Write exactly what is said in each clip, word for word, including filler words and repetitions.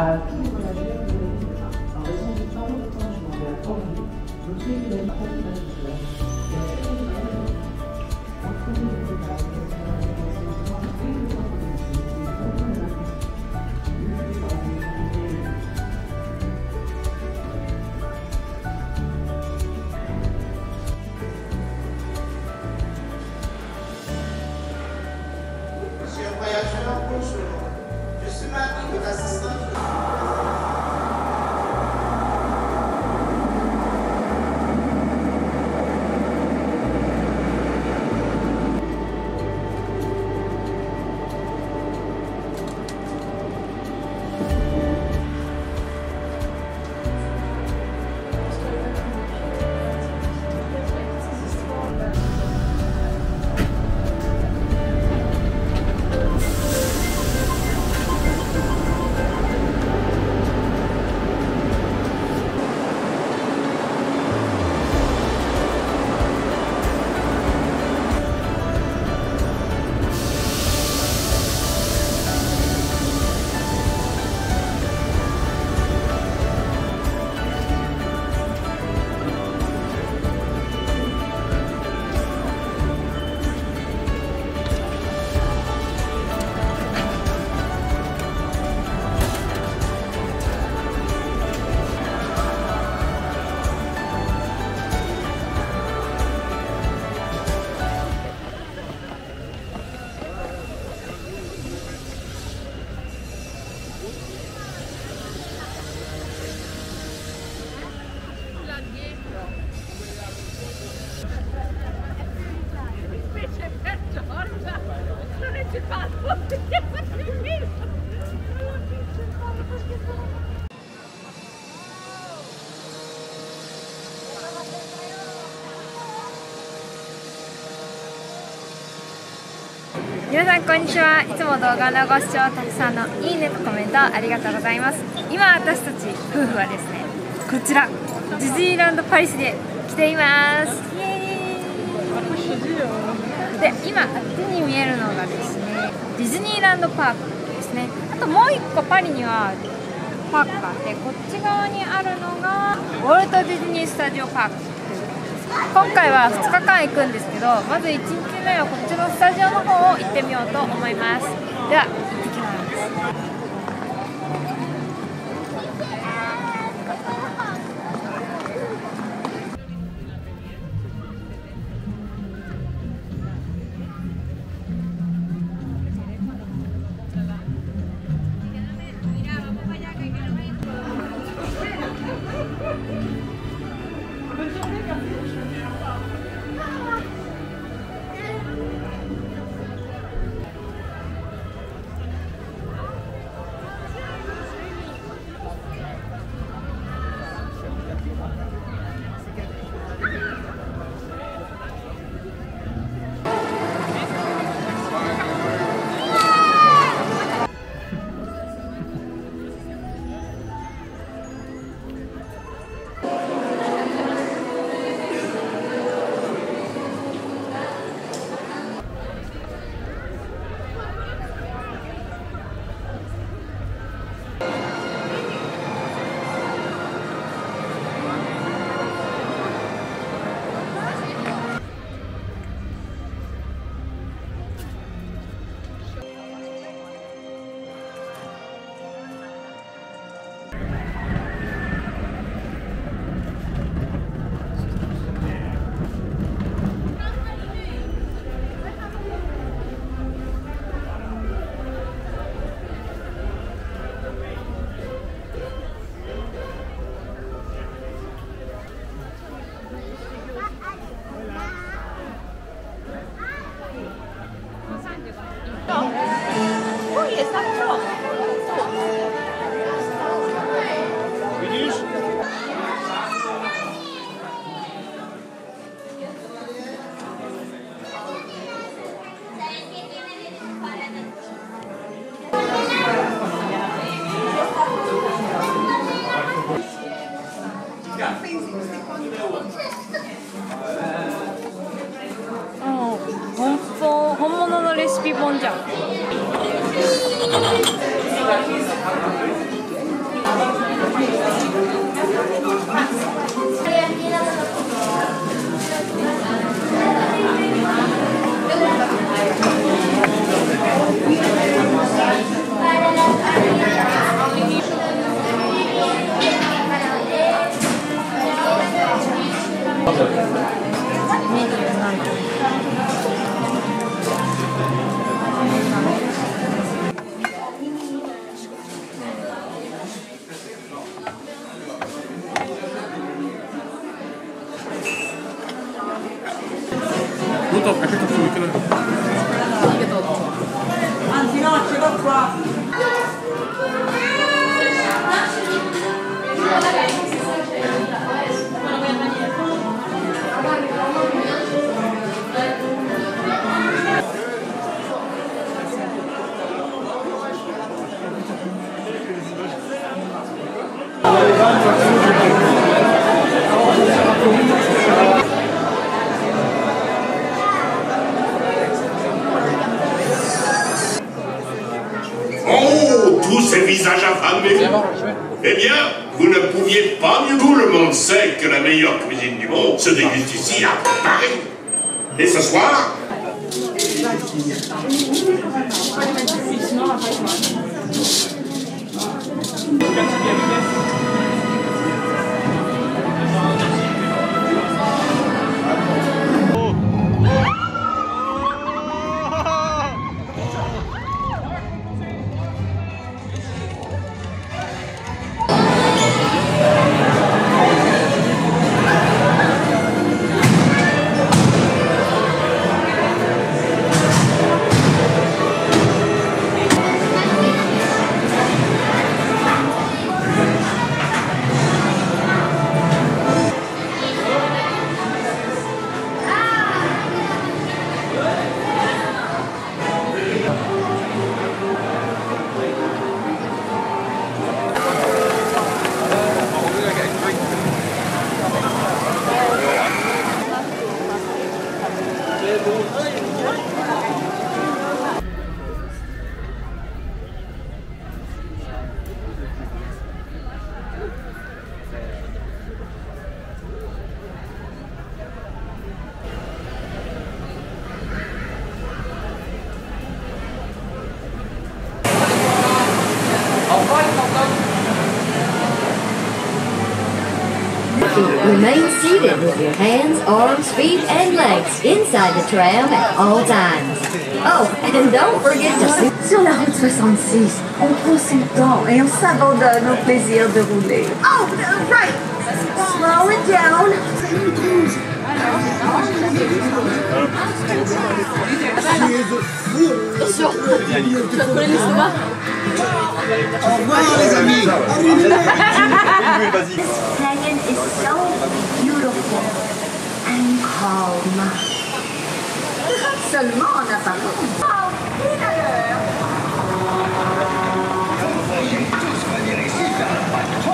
À tous les voyageurs de l'île, en raison du temps de plongement de la Corée, le privilège de voyageurs et la sécurité en premier de la situation et le temps de l'île. Monsieur voyageur, bonjour. Je suis Marie, votre assistante.皆さんこんにちは。いつも動画のご視聴、たくさんのいいねとコメントありがとうございます。今私たち夫婦はですね、こちらディズニーランドパリスで来ています。イエーイ。で、今あっちに見えるのがですね、ディズニーランドパークですね。あともう一個パリにはパークがあって、こっち側にあるのがウォルト・ディズニー・スタジオ・パーク。今回はふつかかん行くんですけど、まずいちにちめはこっちのスタジオの方を行ってみようと思います。では、行ってきます。レシピ本じゃん。Eh bien, vous ne pouviez pas mieux. Tout le monde sait que la meilleure cuisine du monde se déguste ici à Paris. Et ce soir... We remain seated with your hands, arms, feet, and legs inside the tram at all times. Oh, and don't forget to sit. Sur la route soixante-six, on prend son temps et on s'abandonne au plaisir de rouler. Oh, right! Slow it down. Attention, tu vas te coller l'estomac. Au revoir les amis. Vas-y. It's so beautiful and calm. Seulement en apparence. Oh, Peter! J'ai tous à venir ici faire la patte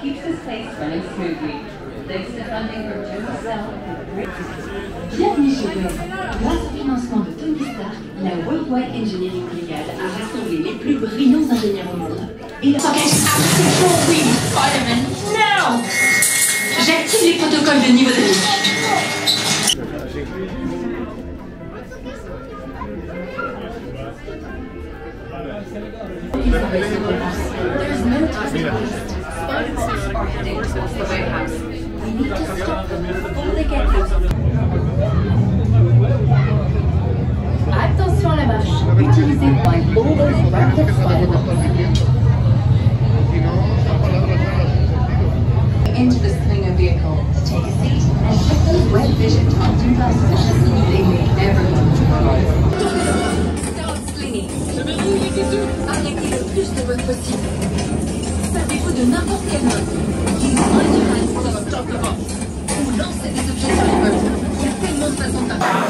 Keeps this place running smoothly, thanks to funding from Joe Cell. Chappelle. Grâce au financement de Tony Stark, la Worldwide Engineering Brigade a rassemblé les plus brillants ingénieurs au monde. Et la... Okay, oui, Spider-Man, no! J'active les protocoles de niveau de Attention à la marche, utilisez White Over Rapid Fire. Into the slinger vehicle, take a seat and check those web vision top two thousand. They make everyone start slinging. Je vais rouler les deux. Arrêtez le plus de votre possible. Servez-vous de n'importe quelle main. Use my device to stop the box. Ou lancez des objets sur les meubles. Il y a tellement de façons de faire.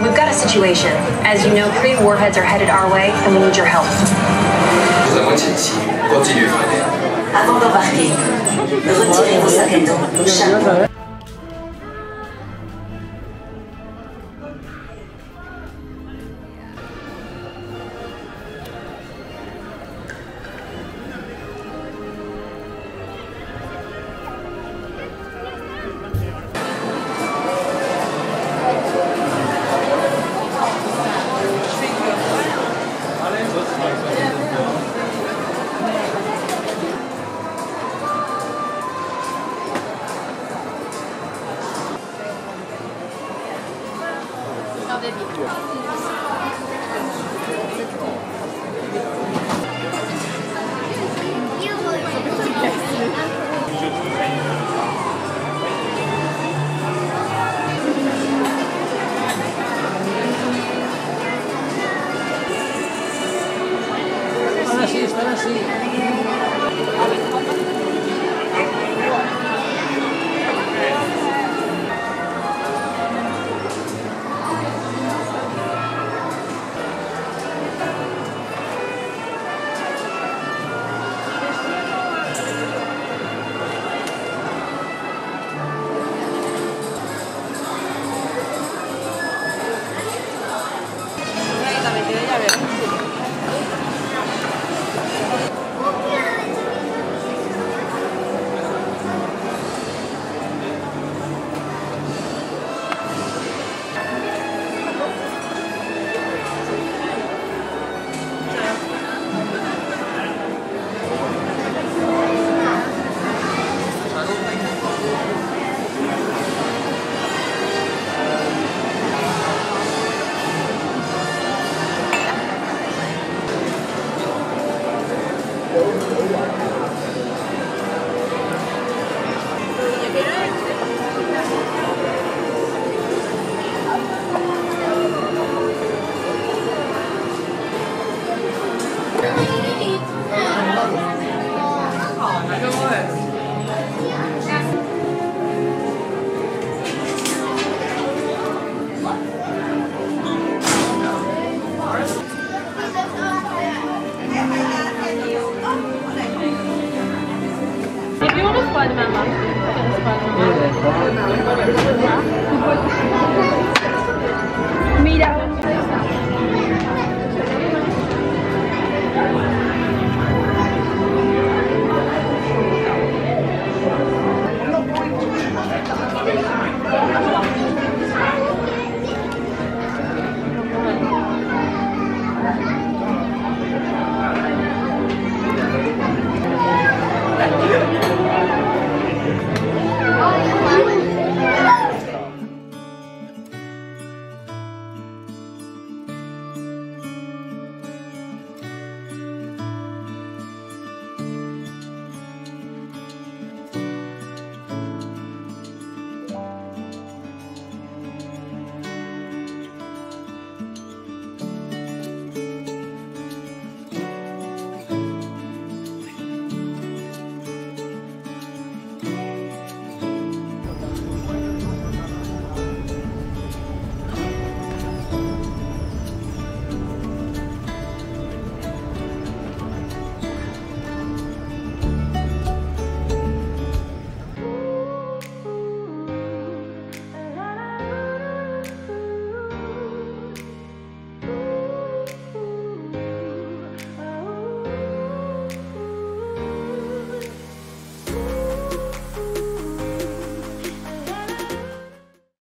We've got a situation. As you know, Kree warheads are headed our way, and we need your help. Avant d'embarquer, retirez vos sacs à dos, vos chapeaux. Thank you.